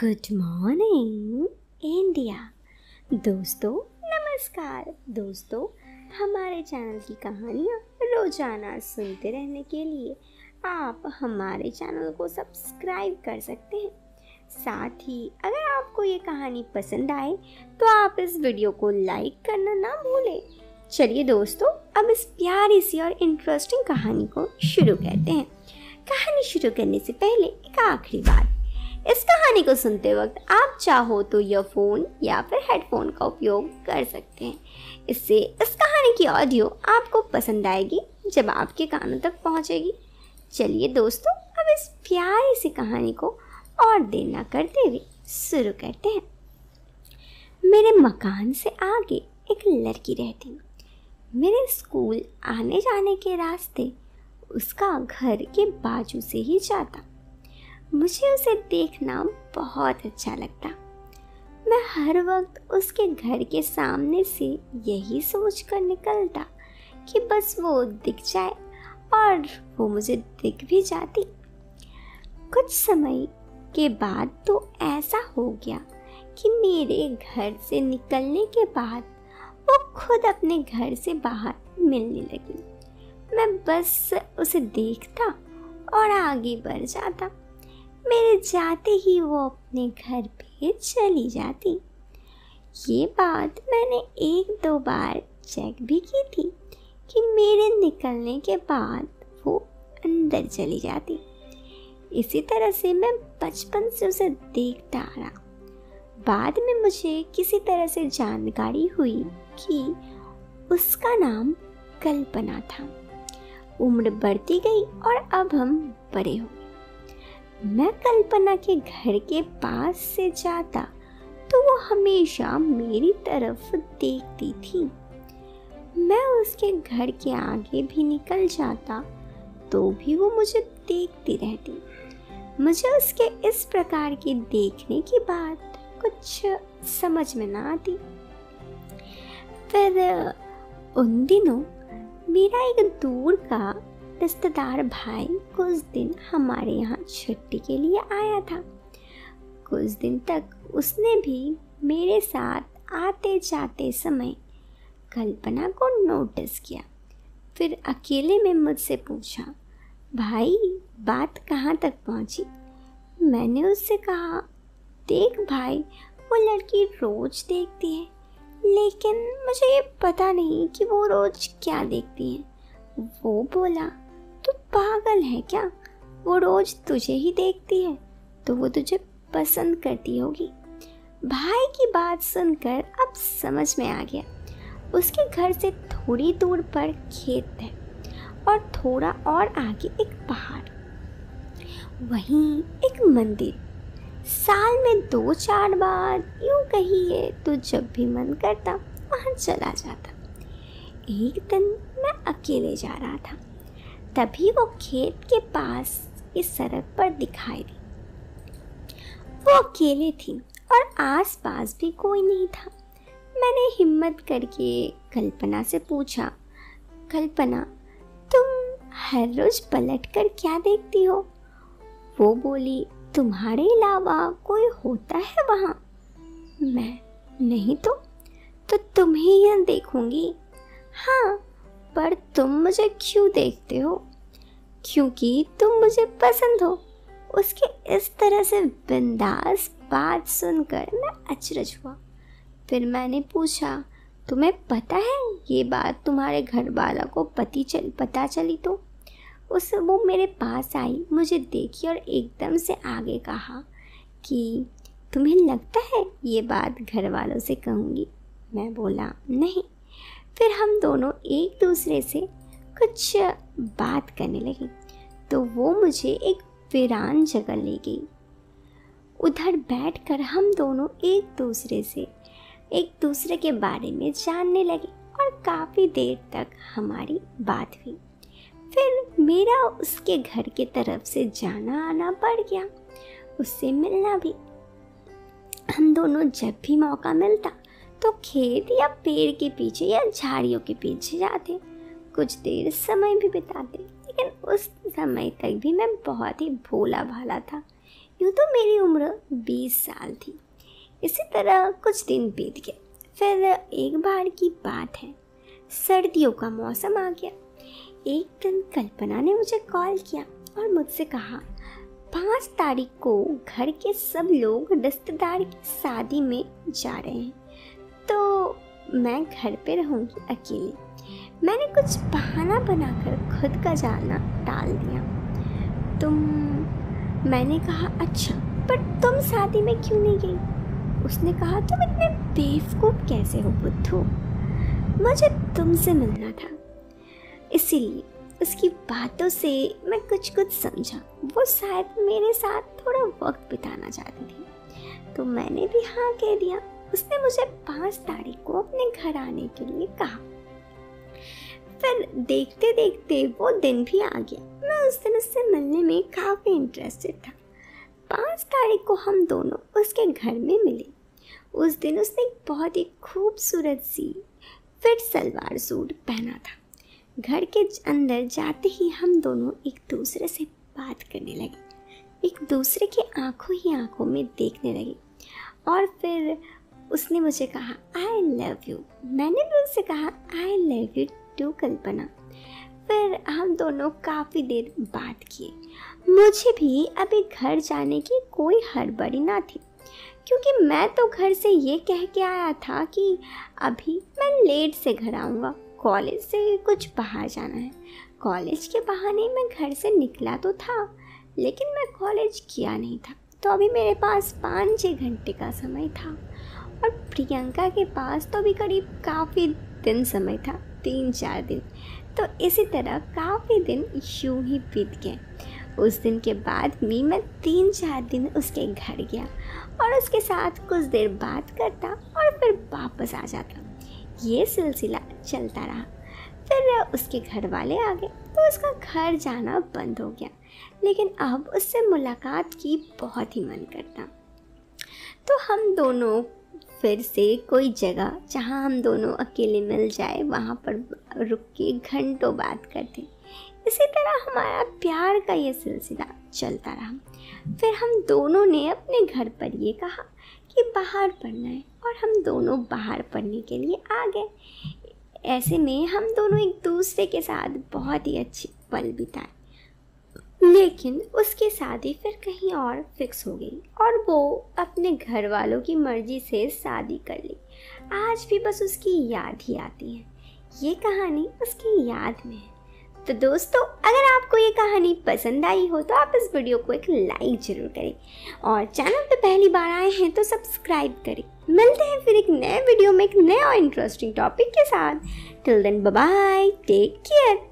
Good morning India. दोस्तों नमस्कार। दोस्तों हमारे चैनल की कहानियाँ रोज़ाना सुनते रहने के लिए आप हमारे चैनल को सब्सक्राइब कर सकते हैं। साथ ही अगर आपको ये कहानी पसंद आए तो आप इस वीडियो को लाइक करना ना भूलें। चलिए दोस्तों, अब इस प्यारी सी और इंटरेस्टिंग कहानी को शुरू करते हैं। कहानी शुरू करने से पहले एक आखिरी बात, इस कहानी को सुनते वक्त आप चाहो तो ईयरफोन या फिर हेडफोन का उपयोग कर सकते हैं। इससे इस कहानी की ऑडियो आपको पसंद आएगी जब आपके कानों तक पहुंचेगी। चलिए दोस्तों, अब इस प्यारी सी कहानी को और देर ना करते हुए शुरू करते हैं। मेरे मकान से आगे एक लड़की रहती। मेरे स्कूल आने जाने के रास्ते उसका घर के बाजू से ही जाता। मुझे उसे देखना बहुत अच्छा लगता। मैं हर वक्त उसके घर के सामने से यही सोच कर निकलता कि बस वो दिख जाए, और वो मुझे दिख भी जाती। कुछ समय के बाद तो ऐसा हो गया कि मेरे घर से निकलने के बाद वो खुद अपने घर से बाहर मिलने लगी। मैं बस उसे देखता और आगे बढ़ जाता। मेरे जाते ही वो अपने घर पे चली जाती। ये बात मैंने 1-2 बार चेक भी की थी कि मेरे निकलने के बाद वो अंदर चली जाती। इसी तरह से मैं बचपन से उसे देखता आ रहा। बाद में मुझे किसी तरह से जानकारी हुई कि उसका नाम कल्पना था। उम्र बढ़ती गई और अब हम बड़े हो। मैं कल्पना के घर के पास से जाता तो वो हमेशा मेरी तरफ देखती थी। मैं उसके घर के आगे भी निकल जाता तो भी वो मुझे देखती रहती। मुझे उसके इस प्रकार की देखने की बात कुछ समझ में ना आती। फिर उन दिनों मेरा एक दूर का रिश्तेदार भाई कुछ दिन हमारे यहाँ छुट्टी के लिए आया था। कुछ दिन तक उसने भी मेरे साथ आते जाते समय कल्पना को नोटिस किया। फिर अकेले में मुझसे पूछा, भाई बात कहाँ तक पहुँची? मैंने उससे कहा, देख भाई, वो लड़की रोज़ देखती है, लेकिन मुझे ये पता नहीं कि वो रोज़ क्या देखती है। वो बोला, तू पागल है क्या? वो रोज तुझे ही देखती है तो वो तुझे पसंद करती होगी। भाई की बात सुनकर अब समझ में आ गया। उसके घर से थोड़ी दूर पर खेत है और थोड़ा और आगे एक पहाड़, वहीं एक मंदिर। साल में 2-4 बार, यूँ कहिए तो जब भी मन करता वहाँ चला जाता। एक दिन मैं अकेले जा रहा था, तभी वो खेत के पास इस सड़क पर दिखाई दी। वो अकेले थी और आसपास भी कोई नहीं था। मैंने हिम्मत करके कल्पना से पूछा, कल्पना, तुम हर रोज पलट कर क्या देखती हो? वो बोली, तुम्हारे अलावा कोई होता है वहाँ? मैं, नहीं तो तुम्हें यह देखूंगी। हाँ, पर तुम मुझे क्यों देखते हो? क्योंकि तुम मुझे पसंद हो। उसके इस तरह से बिंदास बात सुनकर मैं अचरज हुआ। फिर मैंने पूछा, तुम्हें पता है ये बात तुम्हारे घर वाला को पता चली तो? वो मेरे पास आई, मुझे देखी और एकदम से आगे कहा कि तुम्हें लगता है ये बात घर वालों से कहूँगी? मैं बोला, नहीं। फिर हम दोनों एक दूसरे से कुछ बात करने लगे तो वो मुझे एक वीरान जगह ले गई। उधर बैठकर हम दोनों एक दूसरे के बारे में जानने लगे और काफ़ी देर तक हमारी बात हुई। फिर मेरा उसके घर के तरफ से जाना आना पड़ गया, उससे मिलना भी। हम दोनों जब भी मौका मिलता तो खेत या पेड़ के पीछे या झाड़ियों के पीछे जाते, कुछ देर समय भी बिताते। लेकिन उस समय तक भी मैं बहुत ही भोला भाला था। यूँ तो मेरी उम्र 20 साल थी। इसी तरह कुछ दिन बीत गए। फिर एक बार की बात है, सर्दियों का मौसम आ गया। एक दिन कल्पना ने मुझे कॉल किया और मुझसे कहा 5 तारीख को घर के सब लोग रिश्तेदार की शादी में जा रहे हैं, तो मैं घर पे रहूँगी अकेली। मैंने कुछ बहाना बनाकर खुद का जाना टाल दिया। मैंने कहा अच्छा, पर तुम शादी में क्यों नहीं गई? उसने कहा तुम इतने बेवकूफ़ कैसे हो बुद्धू, मुझे तुमसे मिलना था। इसीलिए उसकी बातों से मैं कुछ कुछ समझा, वो शायद मेरे साथ थोड़ा वक्त बिताना चाहती थी, तो मैंने भी हाँ कह दिया। उसने मुझे 5 तारीख को अपने घर आने के लिए कहा। फिर देखते देखते वो दिन भी आ गया। मैं उस दिन उससे मिलने में काफ़ी इंटरेस्टेड था। 5 तारीख को हम दोनों उसके घर में मिले। उस दिन उसने एक बहुत ही खूबसूरत सी फिट सलवार सूट पहना था। घर के अंदर जाते ही हम दोनों एक दूसरे से बात करने लगे, एक दूसरे की आंखों ही आंखों में देखने लगे। और फिर उसने मुझे कहा आई लव यू, मैंने भी उससे कहा I love you too Kalpana. फिर हम दोनों काफ़ी देर बात किए। मुझे भी अभी घर जाने की कोई हड़बड़ी ना थी, क्योंकि मैं तो घर से ये कह के आया था कि अभी मैं लेट से घर आऊँगा, कॉलेज से कुछ बाहर जाना है। कॉलेज के बहाने मैं घर से निकला तो था, लेकिन मैं कॉलेज किया नहीं था, तो अभी मेरे पास 5-6 घंटे का समय था। और प्रियंका के पास तो भी करीब काफ़ी दिन समय था, 3-4 दिन। तो इसी तरह काफ़ी दिन यूँ ही बीत गए। उस दिन के बाद भी मैं 3-4 दिन उसके घर गया और उसके साथ कुछ देर बात करता और फिर वापस आ जाता। ये सिलसिला चलता रहा। फिर उसके घर वाले आ गए तो उसका घर जाना बंद हो गया, लेकिन अब उससे मुलाकात की बहुत ही मन करता। तो हम दोनों फिर से कोई जगह जहाँ हम दोनों अकेले मिल जाए वहाँ पर रुक के घंटों बात करते। इसी तरह हमारा प्यार का ये सिलसिला चलता रहा। फिर हम दोनों ने अपने घर पर ये कहा कि बाहर पढ़ना है और हम दोनों बाहर पढ़ने के लिए आ गए। ऐसे में हम दोनों एक दूसरे के साथ बहुत ही अच्छे पल बिताए। लेकिन उसकी शादी फिर कहीं और फिक्स हो गई और वो अपने घर वालों की मर्ज़ी से शादी कर ली। आज भी बस उसकी याद ही आती है। ये कहानी उसकी याद में है। तो दोस्तों, अगर आपको ये कहानी पसंद आई हो तो आप इस वीडियो को एक लाइक ज़रूर करें और चैनल पे पहली बार आए हैं तो सब्सक्राइब करें। मिलते हैं फिर एक नए वीडियो में एक नए और इंटरेस्टिंग टॉपिक के साथ। Till then bye bye, take care.